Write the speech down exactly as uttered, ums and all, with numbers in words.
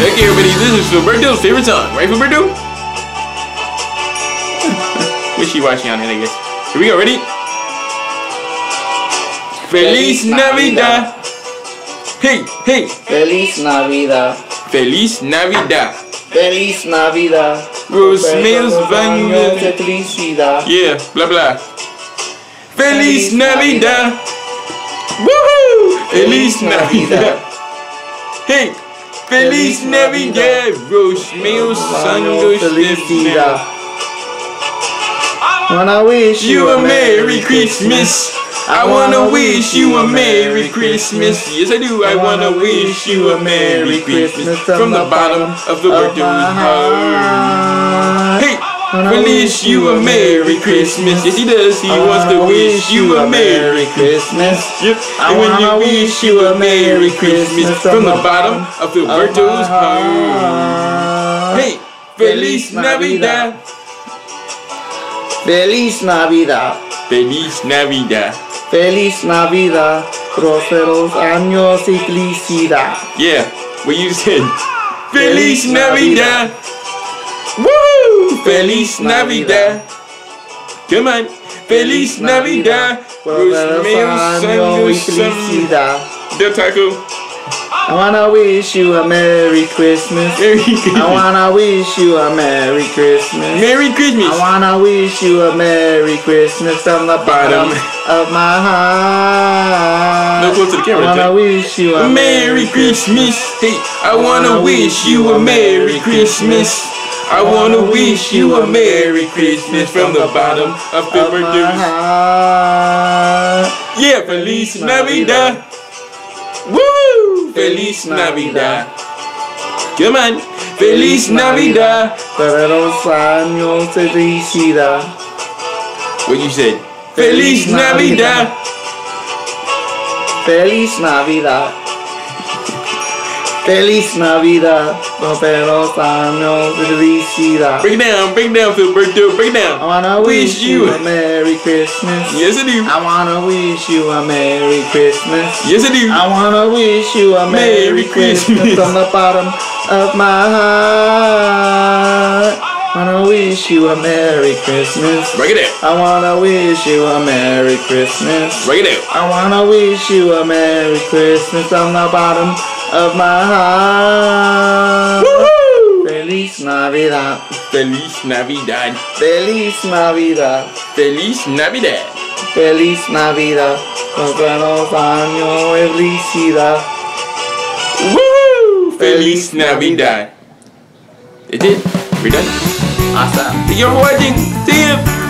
Okay, everybody, this is Gilberto's favorite song. Right, Gilberto? Wishy-washy on it, I guess. Here we go, ready? Feliz Navidad. Hey, hey. Feliz Navidad. Feliz Navidad. Feliz Navidad. Los meus baños de felicidad. Yeah, blah, blah. Feliz Navidad. Woohoo! Feliz Navidad. Hey. Feliz Navidad. Los meus baños de felicidad. I wanna wish you a Merry Christmas. I wanna wish you a Merry Christmas. Yes, I do. I wanna wish you a Merry Christmas from the bottom of the world heart. Hey, wanna wish you a Merry Christmas. Yes, he does. He wants to wish you a Merry Christmas. Yep. I wanna wish you a Merry Christmas from the bottom of the world heart. Hey, Feliz Navidad. Feliz Navidad. Feliz Navidad. Feliz Navidad, prósperos años y felicidad. Yeah, what you said. Feliz Navidad. Woo! Feliz Navidad. Come on. Feliz Navidad. Prósperos años y felicidad. Del Taco. I wanna wish you a Merry Christmas. Merry Christmas. I wanna wish you a Merry Christmas. Merry Christmas. I wanna wish you a Merry Christmas from the bottom of my heart. No, close to the camera. I wanna wish you a Merry Christmas. Hey, I wanna wish you a Merry Christmas. I wanna wish you a Merry Christmas from the bottom of the heart. Yeah, Feliz Navidad. Woo! Feliz Navidad. Come on. Feliz Navidad. Prósperos años y felicidad. What you said? Feliz Navidad. Feliz Navidad. Feliz Navidad. Prósperos años y felicidad. Break it down, break it down, Gilberto, break it down. I wanna wish you a Merry Christmas. Yes, I do. I wanna wish you a Merry Christmas. Yes, I do. I wanna wish you a Merry Christmas from the bottom of my heart. I wanna wish you a Merry Christmas. Break it out. I wanna wish you a Merry Christmas. Break it out. I wanna wish you a Merry Christmas on the bottom of my heart. Woohoo! Feliz Navidad. Feliz Navidad. Feliz Navidad. Feliz Navidad. Feliz Navidad. Prósperos años y felicidad. Woohoo! Feliz Navidad. That's it. We're done. Awesome. Thank you for watching. See ya.